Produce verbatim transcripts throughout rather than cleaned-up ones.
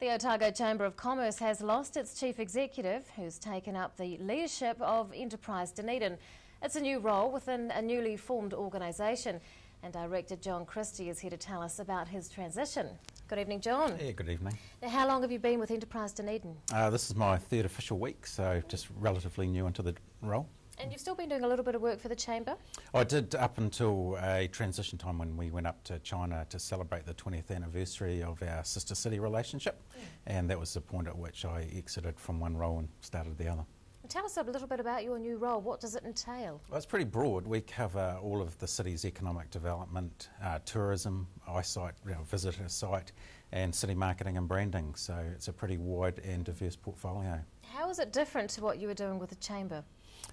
The Otago Chamber of Commerce has lost its chief executive, who's taken up the leadership of Enterprise Dunedin. It's a new role within a newly formed organisation, and Director John Christie is here to tell us about his transition. Good evening, John. Yeah, good evening. Now, how long have you been with Enterprise Dunedin? Uh, this is my third official week, so just relatively new into the role. And you've still been doing a little bit of work for the Chamber? I did, up until a transition time when we went up to China to celebrate the twentieth anniversary of our sister city relationship. Mm. And that was the point at which I exited from one role and started the other. Well, tell us a little bit about your new role. What does it entail? Well, it's pretty broad. We cover all of the city's economic development, uh, tourism, eyesight, you know, visitor site, and city marketing and branding. So it's a pretty wide and diverse portfolio. How is it different to what you were doing with the Chamber?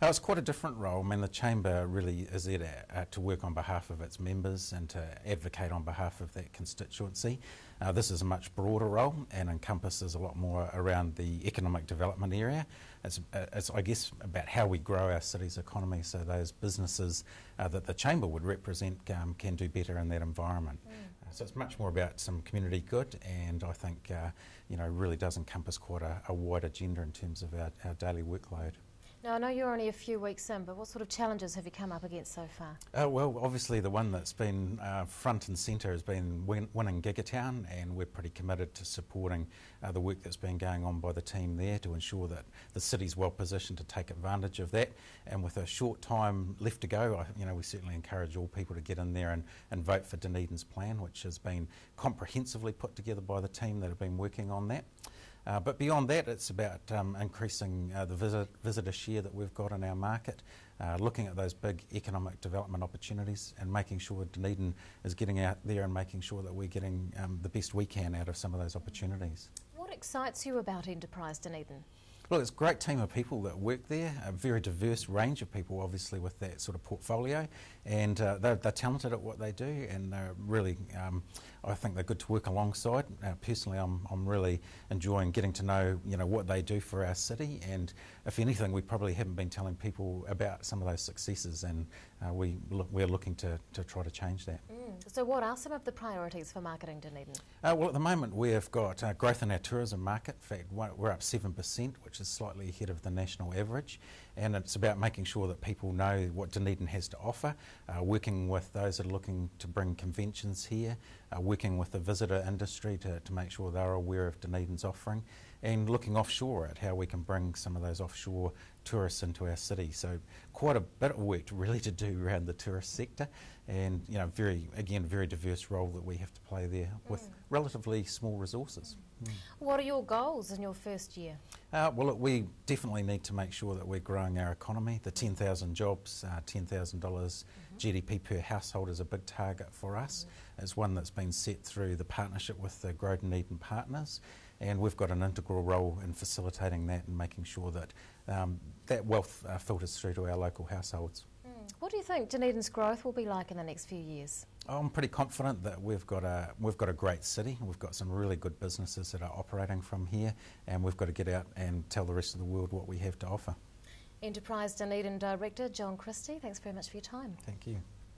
Oh, it's quite a different role. I mean, the Chamber really is there to, uh, to work on behalf of its members and to advocate on behalf of that constituency. Uh, this is a much broader role and encompasses a lot more around the economic development area. It's, uh, it's I guess, about how we grow our city's economy so those businesses uh, that the Chamber would represent um, can do better in that environment. Mm. Uh, so it's much more about some community good, and I think, uh, you know, really does encompass quite a, a wide agenda in terms of our, our daily workload. Now, I know you're only a few weeks in, but what sort of challenges have you come up against so far? Uh, well, obviously the one that's been uh, front and centre has been win winning Gigatown, and we're pretty committed to supporting uh, the work that's been going on by the team there to ensure that the city's well positioned to take advantage of that. And with a short time left to go, I, you know, we certainly encourage all people to get in there and, and vote for Dunedin's plan, which has been comprehensively put together by the team that have been working on that. Uh, but beyond that, it's about um, increasing uh, the visit, visitor share that we've got in our market, uh, looking at those big economic development opportunities and making sure Dunedin is getting out there and making sure that we're getting um, the best we can out of some of those opportunities. What excites you about Enterprise Dunedin? Look, it's a great team of people that work there, a very diverse range of people, obviously, with that sort of portfolio, and uh, they're, they're talented at what they do, and they're really, um, I think they're good to work alongside. Uh, personally, I'm, I'm really enjoying getting to know, you know, what they do for our city, and if anything, we probably haven't been telling people about some of those successes, and uh, we look, we're looking to, to try to change that. Mm. So what are some of the priorities for marketing Dunedin? Uh, well, at the moment, we've got uh, growth in our tourism market. In fact, we're up seven percent, which which is slightly ahead of the national average, and it's about making sure that people know what Dunedin has to offer, uh, working with those that are looking to bring conventions here, uh, working with the visitor industry to, to make sure they're aware of Dunedin's offering, and looking offshore at how we can bring some of those offshore tourists into our city. So quite a bit of work really to do around the tourist sector, and, you know, very, again, very diverse role that we have to play there with mm. relatively small resources. Mm. What are your goals in your first year? Uh, well, look, we definitely need to make sure that we're growing our economy. The ten thousand jobs, uh, ten thousand dollars mm-hmm. G D P per household is a big target for us. Mm-hmm. It's one that's been set through the partnership with the Grow Dunedin Partners, and we've got an integral role in facilitating that and making sure that um, that wealth uh, filters through to our local households. Mm. What do you think Dunedin's growth will be like in the next few years? I'm pretty confident that we've got a we've got a great city. We've got some really good businesses that are operating from here, and we've got to get out and tell the rest of the world what we have to offer. Enterprise Dunedin Director John Christie, thanks very much for your time. Thank you.